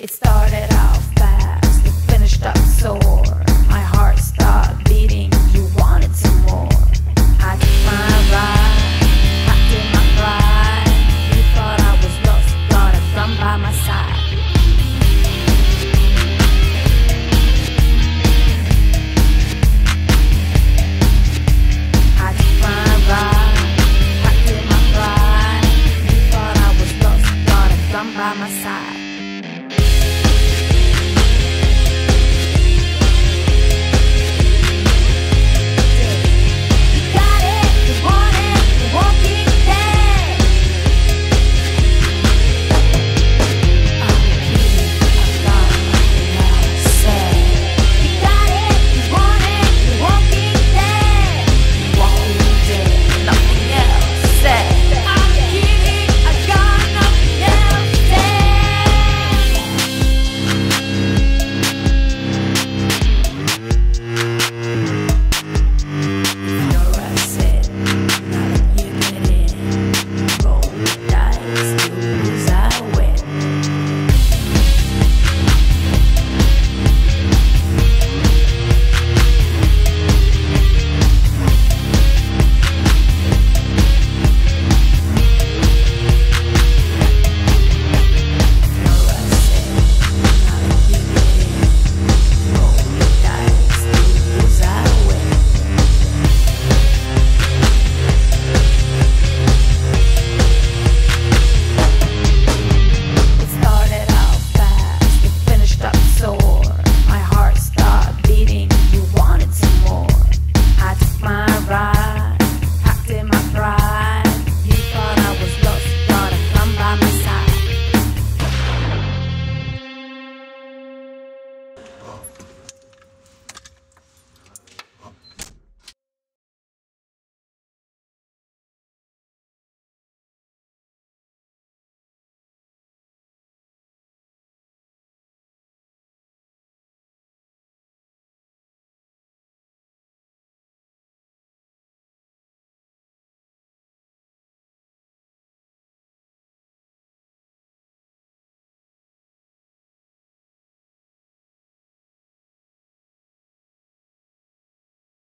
It started off fast, it finished up sore.